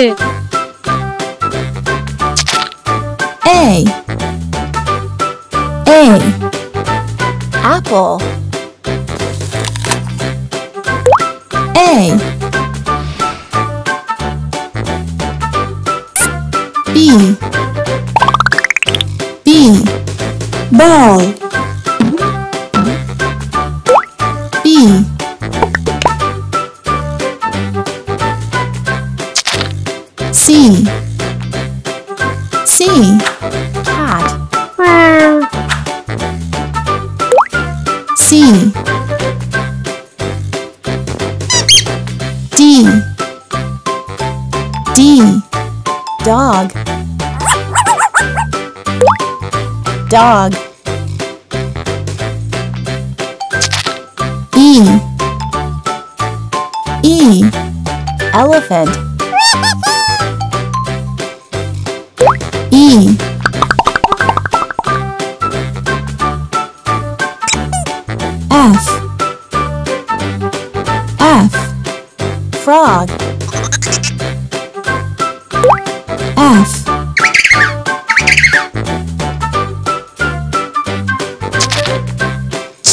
A apple. B ball. C cat. C D dog. E elephant. F frog. G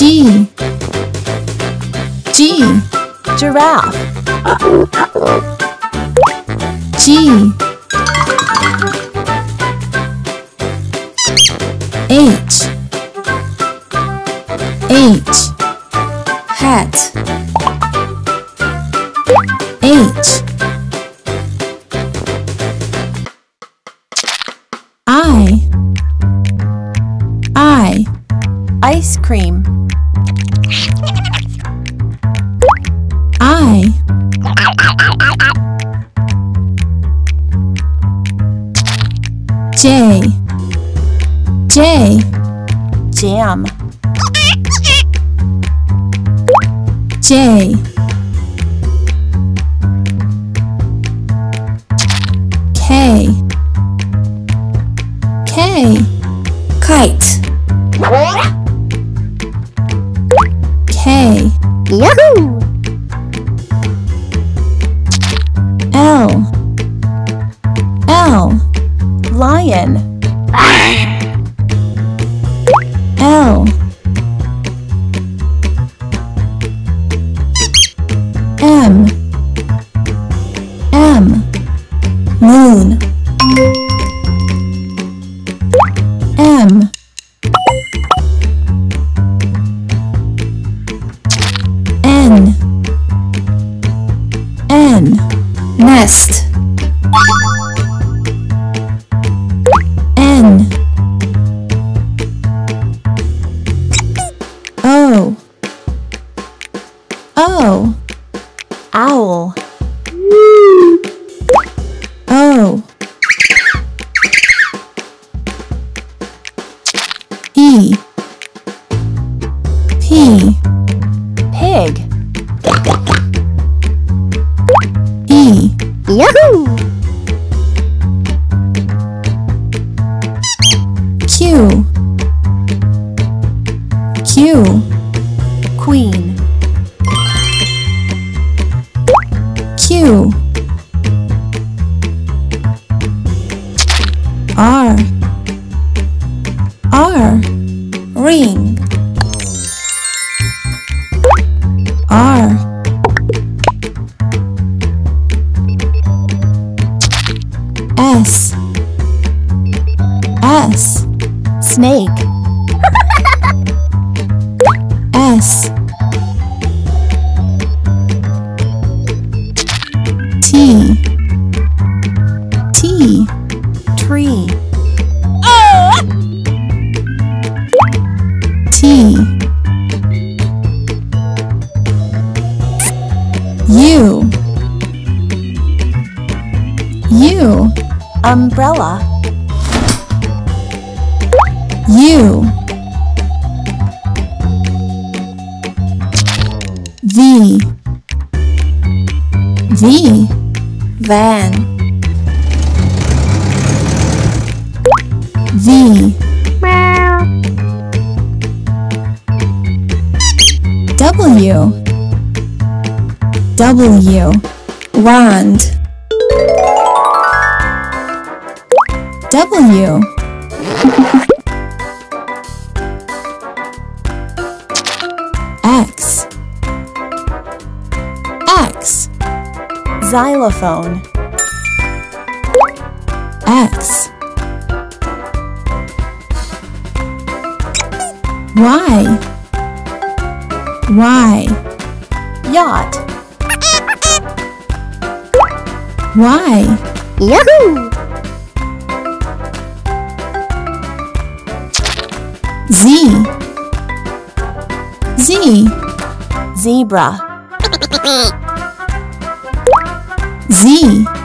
giraffe. H hat. I ice cream. J jam. K kite. K Yahoo! L lion. M moon. N nest. O owl. E pig. E Yahoo! Q queen. R ring. S snake. S T tree. U umbrella. V van. W wand. W. X. X. Xylophone. X. Y. Y. Yacht. Y. Yahoo! Z. Z. Zebra. Z.